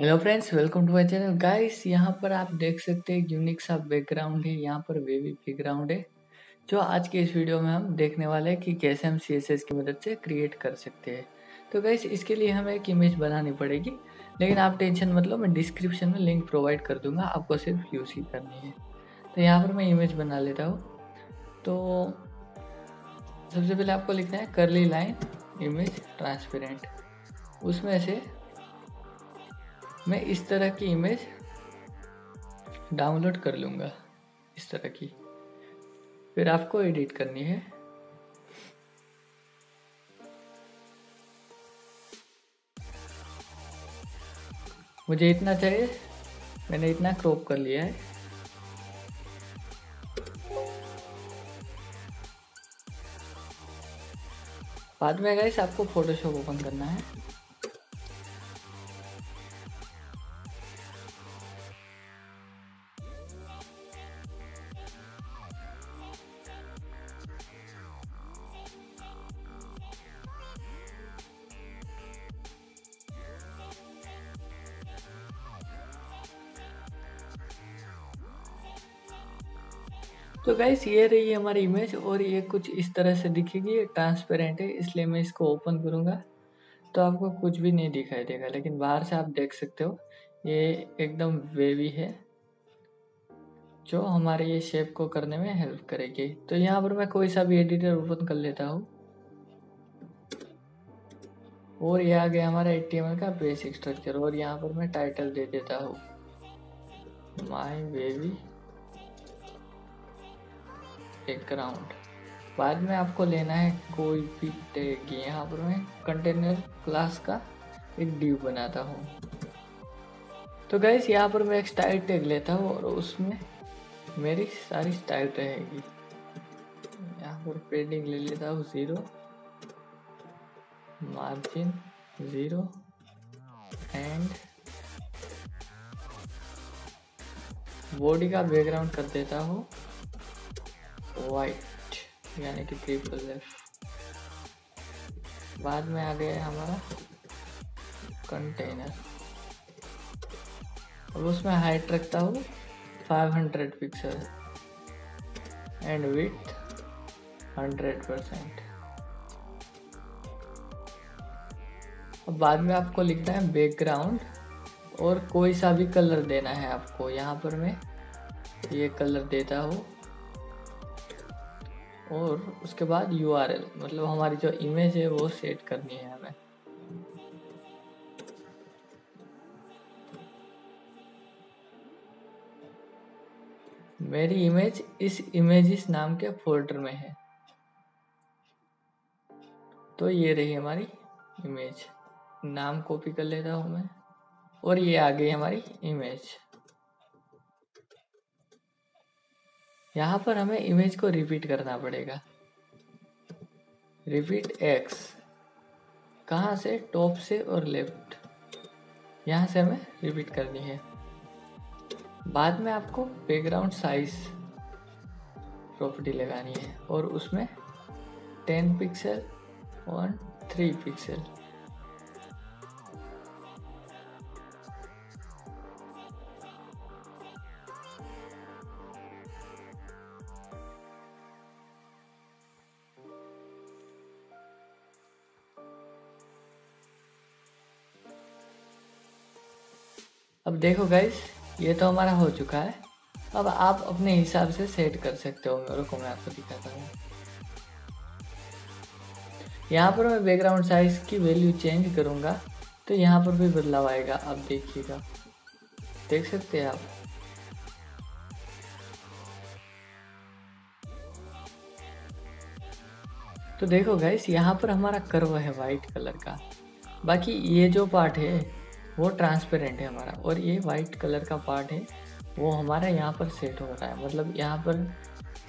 Hello friends, welcome to my channel. Guys, यहाँ पर आप देख सकते हैं यूनिक सा बैकग्राउंड है, यहाँ पर वेवी बैकग्राउंड है, जो आज के इस वीडियो में हम देखने वाले हैं कि कैसे हम CSS की मदद से क्रिएट कर सकते हैं। तो गाइस, इसके लिए हमें एक इमेज बनानी पड़ेगी, लेकिन आप टेंशन मतलब मैं डिस्क्रिप्शन में लिंक प्रोवाइड कर दूँगा, आपको सिर्फ यूज़ ही करनी है। तो यहाँ पर मैं इमेज बना लेता हूँ। तो सबसे पहले आपको लिखना है कर्ली लाइन इमेज ट्रांसपेरेंट। उसमें से मैं इस तरह की इमेज डाउनलोड कर लूँगा, इस तरह की। फिर आपको एडिट करनी है। मुझे इतना चाहिए, मैंने इतना क्रॉप कर लिया है। बाद में गाइस आपको फोटोशॉप ओपन करना है। तो गाइस, ये रही हमारी इमेज और ये कुछ इस तरह से दिखेगी। ये ट्रांसपेरेंट है, इसलिए मैं इसको ओपन करूँगा तो आपको कुछ भी नहीं दिखाई देगा, लेकिन बाहर से आप देख सकते हो ये एकदम वेवी है, जो हमारे ये शेप को करने में हेल्प करेगी। तो यहाँ पर मैं कोई सा भी एडिटर ओपन कर लेता हूँ और ये आ गया हमारा HTML का बेसिक स्ट्रक्चर। और यहाँ पर मैं टाइटल दे देता हूँ माई वेवी बैकग्राउंड। बाद में आपको लेना है कोई भी टैग। यहाँ पर मैं कंटेनर क्लास का एक डिव बनाता हूँ। तो गाइस, यहाँ पर मैं एक स्टाइल टैग लेता हूँ और उसमें मेरी सारी स्टाइल रहेगी। यहाँ पर पेडिंग ले लेता हूँ 0, मार्जिन 0 एंड बॉडी का बैकग्राउंड कर देता हूँ वाइट, यानी कि ट्रिपल। बाद में आ गया हमारा कंटेनर और उसमें हाइट रखता हूँ 500 पिक्सल एंड विड्थ 100%। और बाद में आपको लिखना है बैकग्राउंड और कोई सा भी कलर देना है आपको। यहाँ पर मैं ये कलर देता हूँ और उसके बाद URL, मतलब हमारी जो इमेज है वो सेट करनी है हमें। मेरी इमेज इस इमेजेस नाम के फोल्डर में है। तो ये रही हमारी इमेज, नाम कॉपी कर लेता हूँ मैं और ये आ गई हमारी इमेज। यहाँ पर हमें इमेज को रिपीट करना पड़ेगा। रिपीट X कहाँ से? टॉप से और लेफ्ट, यहाँ से हमें रिपीट करनी है। बाद में आपको बैकग्राउंड साइज प्रॉपर्टी लगानी है और उसमें 10 पिक्सल और 3 पिक्सल। अब देखो गाइस, ये तो हमारा हो चुका है। अब आप अपने हिसाब से सेट कर सकते हो। मेरे को मैं आपको दिखाता हूँ। यहाँ पर मैं बैकग्राउंड साइज की वैल्यू चेंज करूँगा तो यहाँ पर भी बदलाव आएगा, आप देखिएगा, देख सकते हैं आप। तो देखो गाइस, यहाँ पर हमारा कर्व है वाइट कलर का, बाकी ये जो पार्ट है वो ट्रांसपेरेंट है हमारा और ये वाइट कलर का पार्ट है वो हमारा यहाँ पर सेट हो रहा है। मतलब यहाँ पर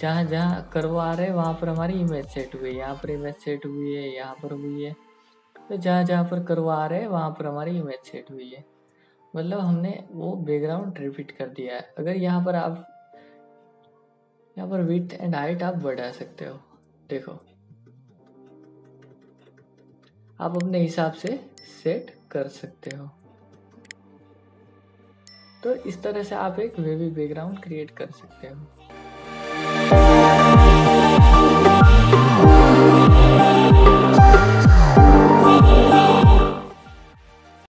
जहाँ जहाँ कर्व आ रहे हैं वहाँ पर हमारी इमेज सेट हुई है, यहाँ पर इमेज सेट हुई है, यहाँ पर हुई है। तो जहाँ जहाँ पर कर्व आ रहे हैं वहाँ पर हमारी इमेज सेट हुई है। मतलब हमने वो बैकग्राउंड रिपीट कर दिया है। अगर यहाँ पर आप यहाँ पर विड्थ एंड हाइट आप बढ़ा सकते हो। देखो, आप अपने हिसाब से सेट कर सकते हो। तो इस तरह से आप एक वेवी बैकग्राउंड क्रिएट कर सकते हो।